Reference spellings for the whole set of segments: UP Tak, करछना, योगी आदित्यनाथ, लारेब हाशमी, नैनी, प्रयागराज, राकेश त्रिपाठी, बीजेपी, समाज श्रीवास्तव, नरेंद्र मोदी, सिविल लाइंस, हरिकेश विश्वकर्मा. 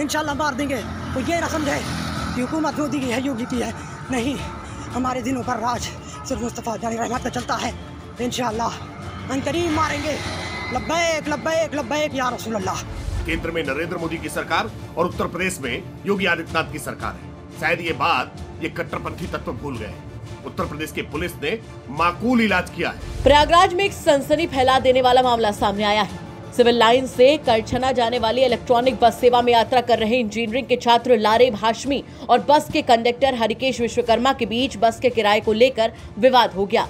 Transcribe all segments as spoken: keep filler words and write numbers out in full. इंशाल्लाह मार देंगे। तो ये रकम है कि हुकूमत मोदी की है, योगी की है नहीं, हमारे दिनों पर राज सिर्फ मुस्तफ़ा जानी रहमत का चलता है। इंशाल्लाह अंतरीब मारेंगे। लब्बैक लब्बैक लब्बैक या रसूल अल्लाह। केंद्र में नरेंद्र मोदी की सरकार और उत्तर प्रदेश में योगी आदित्यनाथ की सरकार है। शायद ये बात ये कट्टरपंथी तत्व भूल गए। उत्तर प्रदेश की पुलिस ने माकूल इलाज किया है। प्रयागराज में एक सनसनी फैला देने वाला मामला सामने आया है। सिविल लाइन से करछना जाने वाली इलेक्ट्रॉनिक बस सेवा में यात्रा कर रहे इंजीनियरिंग के छात्र लारेब हाशमी और बस के कंडक्टर हरिकेश विश्वकर्मा के बीच बस के किराए को लेकर विवाद हो गया।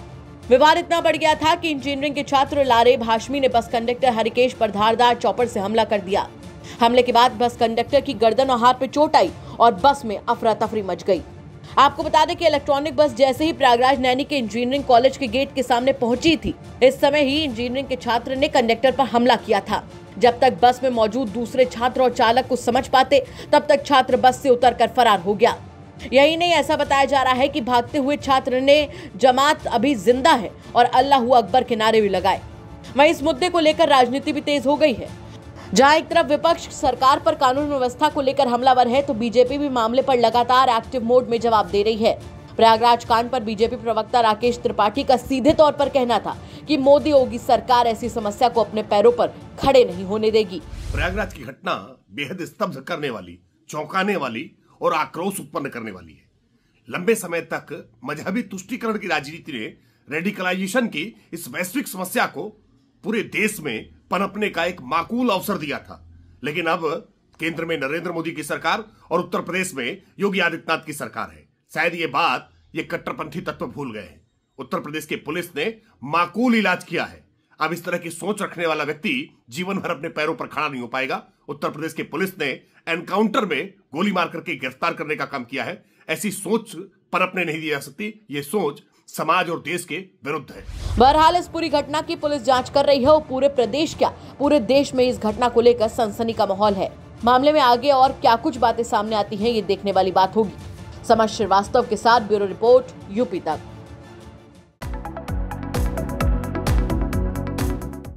विवाद इतना बढ़ गया था कि इंजीनियरिंग के छात्र लारेब हाशमी ने बस कंडक्टर हरिकेश पर धारदार चॉपर से हमला कर दिया। हमले के बाद बस कंडक्टर की गर्दन और हाथ पे चोट आई और बस में अफरा तफरी मच गई। आपको बता दें कि इलेक्ट्रॉनिक बस जैसे ही प्रयागराज नैनी के इंजीनियरिंग कॉलेज के गेट के सामने पहुंची थी, इस समय ही इंजीनियरिंग के छात्र ने कंडक्टर पर हमला किया था। जब तक बस में मौजूद दूसरे छात्र और चालक को समझ पाते, तब तक छात्र बस से उतरकर फरार हो गया। यही नहीं, ऐसा बताया जा रहा है कि भागते हुए छात्र ने जमात अभी जिंदा है और अल्लाहू अकबर के नारे भी लगाए। वहीं इस मुद्दे को लेकर राजनीति भी तेज हो गई है। जहां एक तरफ विपक्ष सरकार पर कानून व्यवस्था को लेकर हमलावर है, तो बीजेपी भी मामले पर लगातार एक्टिव मोड में जवाब दे रही है। प्रयागराज कांड पर बीजेपी प्रवक्ता राकेश त्रिपाठी का सीधे तौर पर कहना था कि मोदी योगी सरकार ऐसी समस्या को अपने पैरों पर खड़े नहीं होने देगी। प्रयागराज की घटना बेहद स्तब्ध करने वाली, चौंकाने वाली और आक्रोश उत्पन्न करने वाली है। लंबे समय तक मजहबी तुष्टिकरण की राजनीति ने रेडिकलाइजेशन की इस वैश्विक समस्या को पूरे देश में पनपने का एक माकूल अवसर दिया था, लेकिन अब केंद्र में नरेंद्र मोदी की सरकार और उत्तर प्रदेश में योगी आदित्यनाथ की सरकार है। शायद ये बात ये कट्टरपंथी तत्व भूल गए हैं। उत्तर प्रदेश की पुलिस ने माकूल इलाज किया है। अब इस तरह की सोच रखने वाला व्यक्ति जीवन भर अपने पैरों पर खड़ा नहीं हो पाएगा। उत्तर प्रदेश की पुलिस ने एनकाउंटर में गोली मार करके गिरफ्तार करने का काम किया है। ऐसी सोच पनपने नहीं दी जा सकती। ये सोच समाज और देश के विरुद्ध है। बहरहाल इस पूरी घटना की पुलिस जांच कर रही है और पूरे प्रदेश क्या पूरे देश में इस घटना को लेकर सनसनी का माहौल है। मामले में आगे और क्या कुछ बातें सामने आती हैं, ये देखने वाली बात होगी। समाज श्रीवास्तव के साथ ब्यूरो रिपोर्ट, यूपी तक।